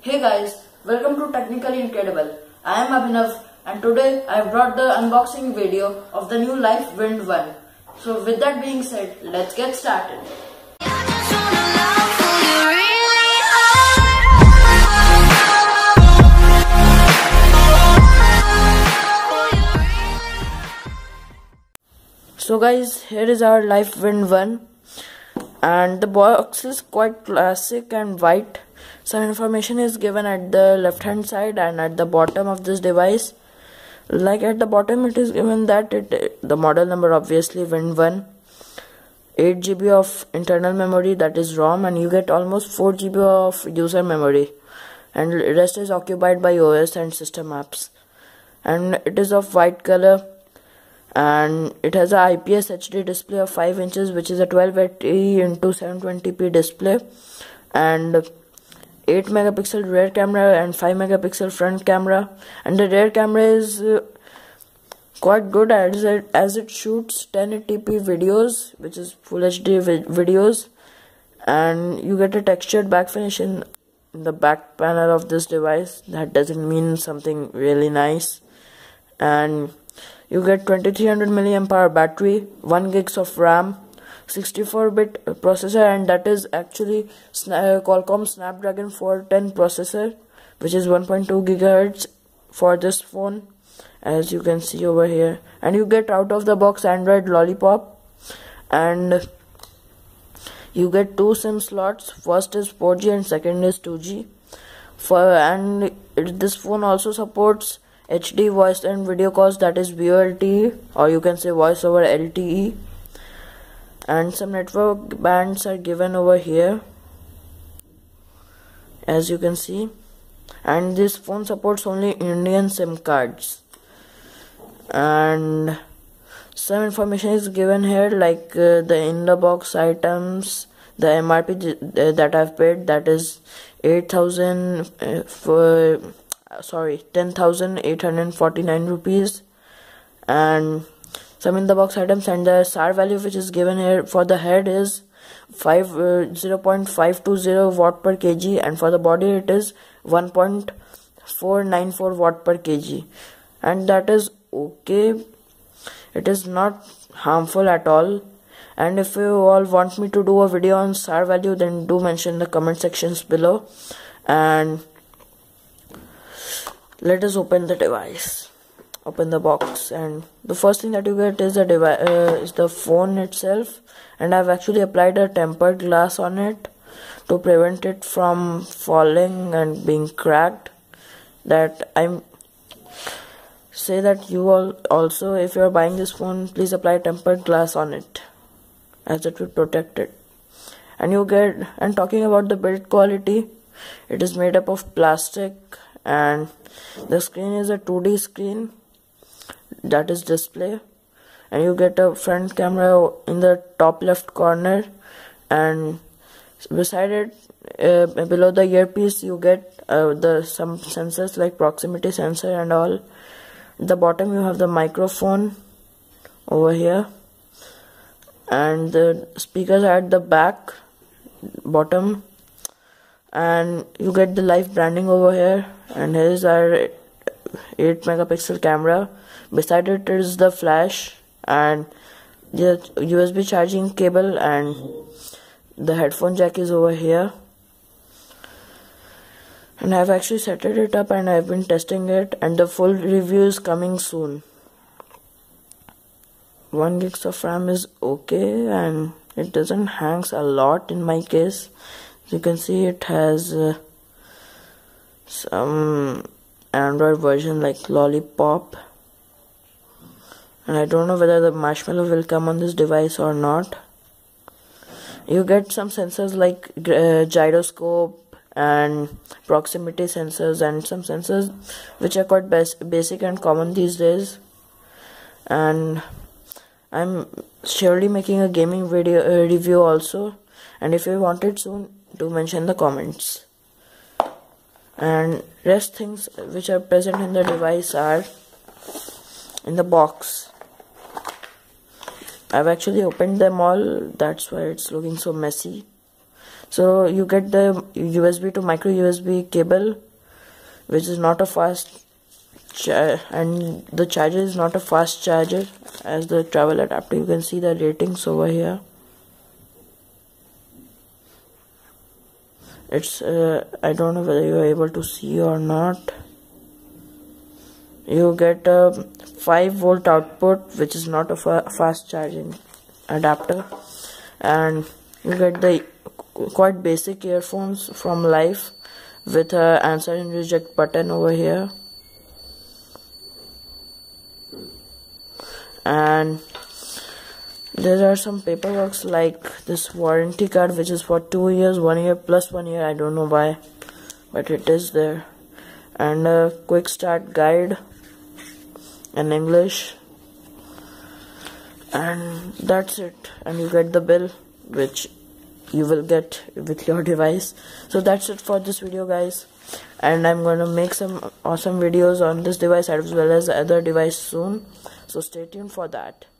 Hey guys, welcome to Technically Incredible. I am Abhinav and today I have brought the unboxing video of the new LYF WIND 1. So with that being said, let's get started. So guys, here is our LYF WIND 1. And the box is quite classic and white. Some information is given at the left hand side and at the bottom of this device. Like at the bottom it is given that the model number, obviously WIND 1, 8GB of internal memory, that is ROM, and you get almost 4GB of user memory, and rest is occupied by OS and system apps. And it is of white color. And it has a IPS HD display of 5 inches, which is a 1280x720p display, and 8 megapixel rear camera and 5 megapixel front camera. And the rear camera is quite good as it shoots 1080p videos, which is full HD videos, and you get a textured back finish in the back panel of this device. That doesn't mean something really nice. And you get 2300 mAh battery, 1 gigs of RAM, 64-bit processor, and that is actually Qualcomm Snapdragon 410 processor, which is 1.2 GHz for this phone, as you can see over here. And you get out of the box Android Lollipop, and you get two SIM slots. First is 4G and second is 2G. This phone also supports HD voice and video calls, that is VoLTE, or you can say voice over LTE. And some network bands are given over here, as you can see. And this phone supports only Indian SIM cards. And some information is given here, like the in the box items, the MRP that I've paid, that is 10,849 rupees. And some in the box items and the SAR value which is given here for the head is 0.520 watt per kg, and for the body it is 1.494 watt per kg. And that is okay, it is not harmful at all. And if you all want me to do a video on SAR value, then do mention in the comment sections below. And let us open the device, open the box, and the first thing that you get is the phone itself. And I've actually applied a tempered glass on it to prevent it from falling and being cracked. That I'm say that you all also, if you're buying this phone, please apply tempered glass on it, as it will protect it. And you get, and talking about the build quality, it is made up of plastic. And the screen is a 2D screen, that is display, and you get a front camera in the top left corner, and beside it, below the earpiece, you get some sensors like proximity sensor and all. At the bottom you have the microphone over here, and the speakers are at the back bottom. And you get the LYF branding over here, and here is our 8 megapixel camera. Beside it is the flash and the USB charging cable, and the headphone jack is over here. And I have actually set it up and I have been testing it, and the full review is coming soon. 1 gigs of RAM is okay, and it doesn't hang a lot in my case. You can see it has some Android version like Lollipop, and I don't know whether the marshmallow will come on this device or not. You get some sensors like gyroscope and proximity sensors, and some sensors which are quite basic and common these days. And I'm surely making a gaming video review also, and if you want it soon, do mention the comments. And rest things which are present in the device are in the box. I've actually opened them all, that's why it's looking so messy. So you get the USB to micro USB cable, which is not a fast charger, and the charger is not a fast charger as the travel adapter. You can see the ratings over here. It's I don't know whether you are able to see or not. You get a 5-volt output, which is not a fast charging adapter, and you get the quite basic earphones from LYF with a answer and reject button over here, and there are some paperworks like this warranty card, which is for 2 years, 1 year plus 1 year, I don't know why, but it is there, and a quick start guide in English, and that's it. And you get the bill, which you will get with your device. So that's it for this video, guys, and I'm gonna make some awesome videos on this device as well as other device soon, so stay tuned for that.